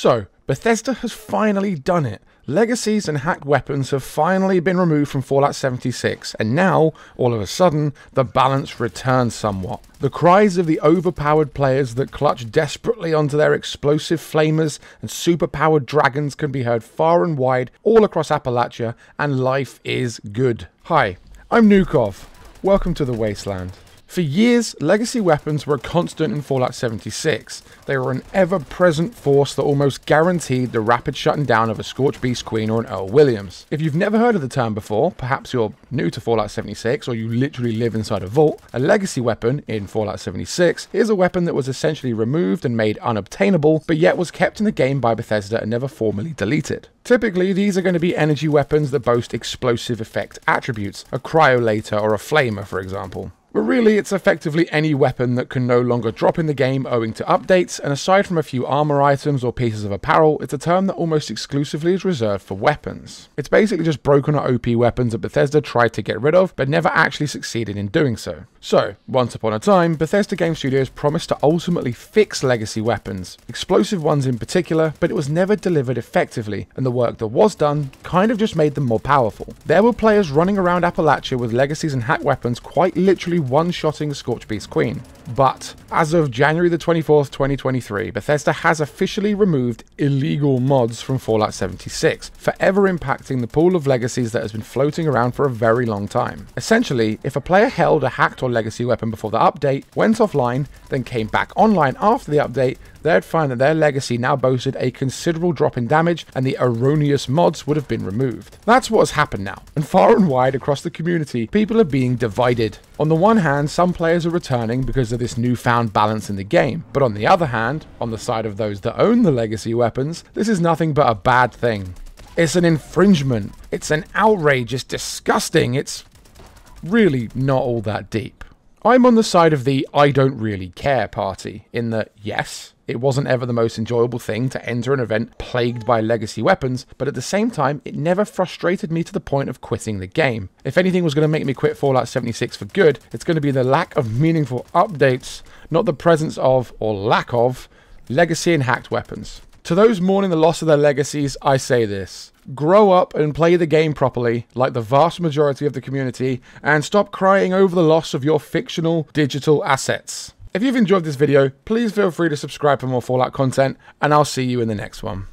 So, Bethesda has finally done it. Legacies and hacked weapons have finally been removed from Fallout 76, and now, all of a sudden, the balance returns somewhat. The cries of the overpowered players that clutch desperately onto their explosive flamers and superpowered dragons can be heard far and wide, all across Appalachia, and life is good. Hi, I'm Nukov. Welcome to the Wasteland. For years, legacy weapons were a constant in Fallout 76. They were an ever-present force that almost guaranteed the rapid shutting down of a Scorched Beast Queen or an Earl Williams. If you've never heard of the term before, perhaps you're new to Fallout 76 or you literally live inside a vault, a legacy weapon in Fallout 76 is a weapon that was essentially removed and made unobtainable, but yet was kept in the game by Bethesda and never formally deleted. Typically, these are going to be energy weapons that boast explosive effect attributes, a cryolator or a flamer, for example. But really, it's effectively any weapon that can no longer drop in the game owing to updates, and aside from a few armor items or pieces of apparel, it's a term that almost exclusively is reserved for weapons. It's basically just broken or OP weapons that Bethesda tried to get rid of, but never actually succeeded in doing so. So, once upon a time, Bethesda Game Studios promised to ultimately fix legacy weapons, explosive ones in particular, but it was never delivered effectively, and the work that was done kind of just made them more powerful. There were players running around Appalachia with legacies and hack weapons quite literally one-shotting Scorched Beast Queen. But as of January the 24th, 2023, Bethesda has officially removed illegal mods from Fallout 76, forever impacting the pool of legacies that has been floating around for a very long time. Essentially, if a player held a hacked or legacy weapon before the update, went offline, then came back online after the update, they'd find that their legacy now boasted a considerable drop in damage and the erroneous mods would have been removed. That's what has happened now, and far and wide across the community, people are being divided. On the one hand, some players are returning because of this newfound balance in the game, but on the other hand, on the side of those that own the legacy weapons, this is nothing but a bad thing. It's an infringement, it's an outrage, it's disgusting, it's really not all that deep. I'm on the side of the I don't really care party, in that, yes, it wasn't ever the most enjoyable thing to enter an event plagued by legacy weapons, but at the same time, it never frustrated me to the point of quitting the game. If anything was going to make me quit Fallout 76 for good, it's going to be the lack of meaningful updates, not the presence of, or lack of, legacy and hacked weapons. To those mourning the loss of their legacies, I say this. Grow up and play the game properly, like the vast majority of the community, and stop crying over the loss of your fictional digital assets. If you've enjoyed this video, please feel free to subscribe for more Fallout content, and I'll see you in the next one.